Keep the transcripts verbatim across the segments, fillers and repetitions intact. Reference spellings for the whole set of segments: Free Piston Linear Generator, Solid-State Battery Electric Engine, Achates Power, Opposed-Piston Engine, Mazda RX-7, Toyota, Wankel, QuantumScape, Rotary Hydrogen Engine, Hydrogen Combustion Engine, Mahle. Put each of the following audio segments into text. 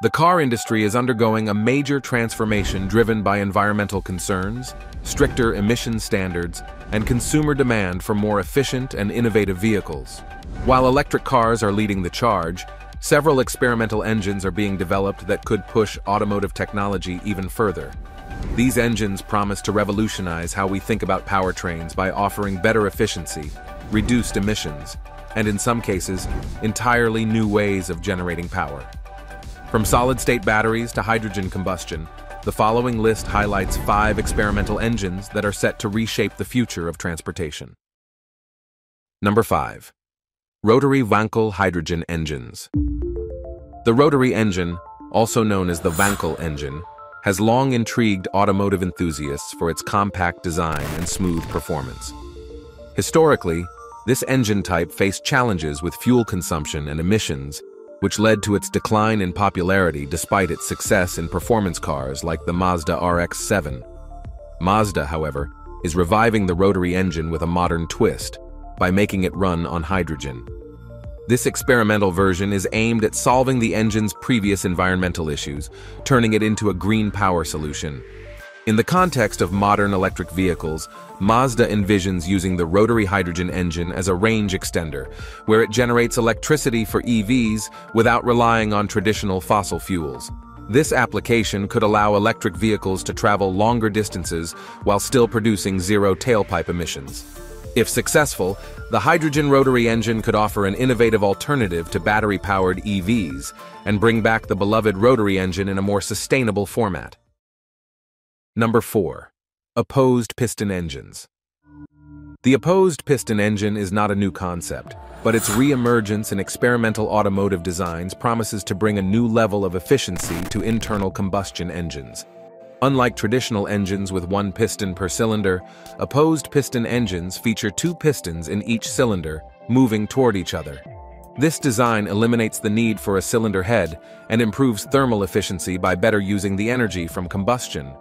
The car industry is undergoing a major transformation driven by environmental concerns, stricter emission standards, and consumer demand for more efficient and innovative vehicles. While electric cars are leading the charge, several experimental engines are being developed that could push automotive technology even further. These engines promise to revolutionize how we think about powertrains by offering better efficiency, reduced emissions, and in some cases, entirely new ways of generating power. From solid-state batteries to hydrogen combustion, the following list highlights five experimental engines that are set to reshape the future of transportation. Number five. Rotary Wankel Hydrogen Engines. The rotary engine, also known as the Wankel engine, has long intrigued automotive enthusiasts for its compact design and smooth performance. Historically, this engine type faced challenges with fuel consumption and emissions, which led to its decline in popularity despite its success in performance cars like the Mazda R X seven. Mazda, however, is reviving the rotary engine with a modern twist by making it run on hydrogen. This experimental version is aimed at solving the engine's previous environmental issues, turning it into a green power solution. In the context of modern electric vehicles, Mazda envisions using the rotary hydrogen engine as a range extender, where it generates electricity for E Vs without relying on traditional fossil fuels. This application could allow electric vehicles to travel longer distances while still producing zero tailpipe emissions. If successful, the hydrogen rotary engine could offer an innovative alternative to battery-powered E Vs and bring back the beloved rotary engine in a more sustainable format. Number four. Opposed-Piston Engines. The opposed-piston engine is not a new concept, but its re-emergence in experimental automotive designs promises to bring a new level of efficiency to internal combustion engines. Unlike traditional engines with one piston per cylinder, opposed-piston engines feature two pistons in each cylinder, moving toward each other. This design eliminates the need for a cylinder head and improves thermal efficiency by better using the energy from combustion.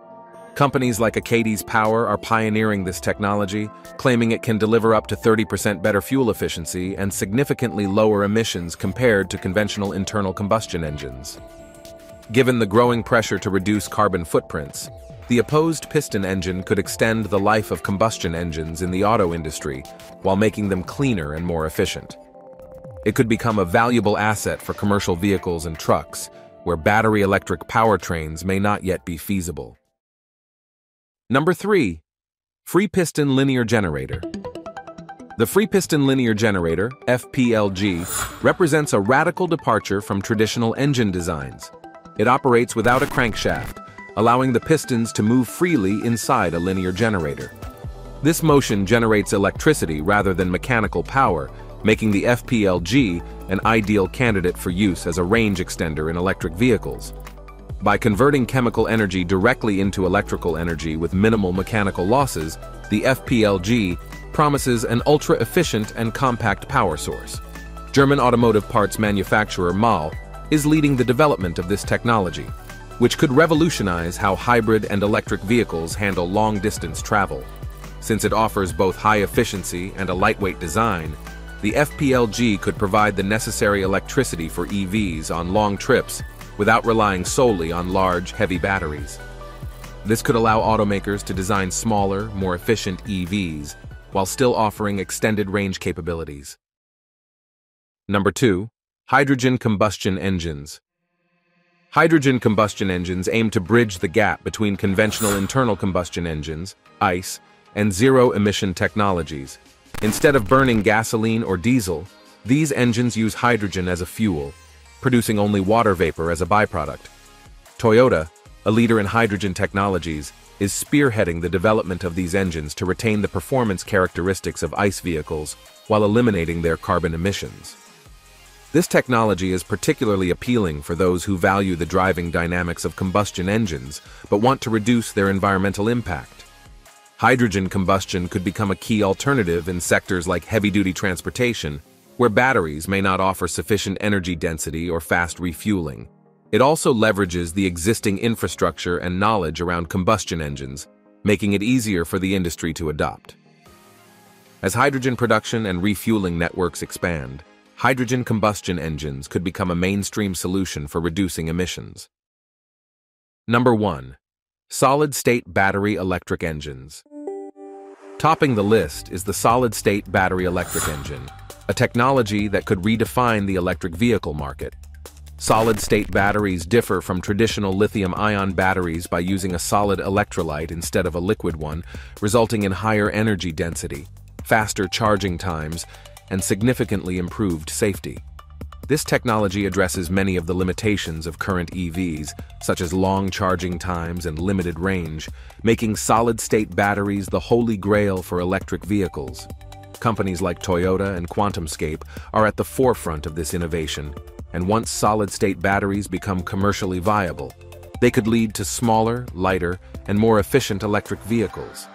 Companies like Achates Power are pioneering this technology, claiming it can deliver up to thirty percent better fuel efficiency and significantly lower emissions compared to conventional internal combustion engines. Given the growing pressure to reduce carbon footprints, the opposed piston engine could extend the life of combustion engines in the auto industry while making them cleaner and more efficient. It could become a valuable asset for commercial vehicles and trucks, where battery electric powertrains may not yet be feasible. Number three. Free Piston Linear Generator. The Free Piston Linear Generator, F P L G, represents a radical departure from traditional engine designs. It operates without a crankshaft, allowing the pistons to move freely inside a linear generator. This motion generates electricity rather than mechanical power, making the F P L G an ideal candidate for use as a range extender in electric vehicles. By converting chemical energy directly into electrical energy with minimal mechanical losses, the F P L G promises an ultra-efficient and compact power source. German automotive parts manufacturer Mahle is leading the development of this technology, which could revolutionize how hybrid and electric vehicles handle long-distance travel. Since it offers both high efficiency and a lightweight design, the F P L G could provide the necessary electricity for E Vs on long trips without relying solely on large, heavy batteries. This could allow automakers to design smaller, more efficient E Vs while still offering extended range capabilities. Number two. Hydrogen Combustion Engines. Hydrogen combustion engines aim to bridge the gap between conventional internal combustion engines, ICE, and zero-emission technologies. Instead of burning gasoline or diesel, these engines use hydrogen as a fuel, producing only water vapor as a byproduct. Toyota, a leader in hydrogen technologies, is spearheading the development of these engines to retain the performance characteristics of ICE vehicles while eliminating their carbon emissions. This technology is particularly appealing for those who value the driving dynamics of combustion engines but want to reduce their environmental impact. Hydrogen combustion could become a key alternative in sectors like heavy-duty transportation, where batteries may not offer sufficient energy density or fast refueling. It also leverages the existing infrastructure and knowledge around combustion engines, making it easier for the industry to adopt. As hydrogen production and refueling networks expand, hydrogen combustion engines could become a mainstream solution for reducing emissions. Number one. Solid-State Battery Electric Engines. Topping the list is the solid-state battery electric engine, a technology that could redefine the electric vehicle market. Solid-state batteries differ from traditional lithium-ion batteries by using a solid electrolyte instead of a liquid one, resulting in higher energy density, faster charging times, and significantly improved safety. This technology addresses many of the limitations of current E Vs, such as long charging times and limited range, making solid-state batteries the holy grail for electric vehicles. Companies like Toyota and QuantumScape are at the forefront of this innovation, and once solid-state batteries become commercially viable, they could lead to smaller, lighter, and more efficient electric vehicles.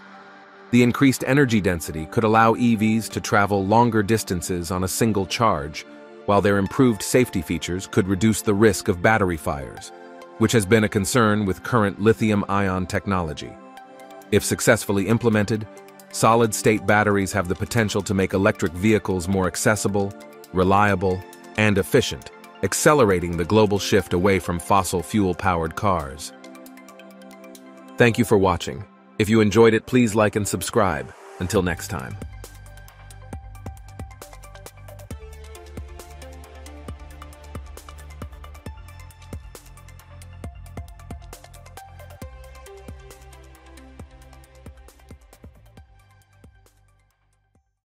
The increased energy density could allow E Vs to travel longer distances on a single charge, while their improved safety features could reduce the risk of battery fires, which has been a concern with current lithium-ion technology. If successfully implemented, solid-state batteries have the potential to make electric vehicles more accessible, reliable, and efficient, accelerating the global shift away from fossil fuel-powered cars. Thank you for watching. If you enjoyed it, please like and subscribe. Until next time.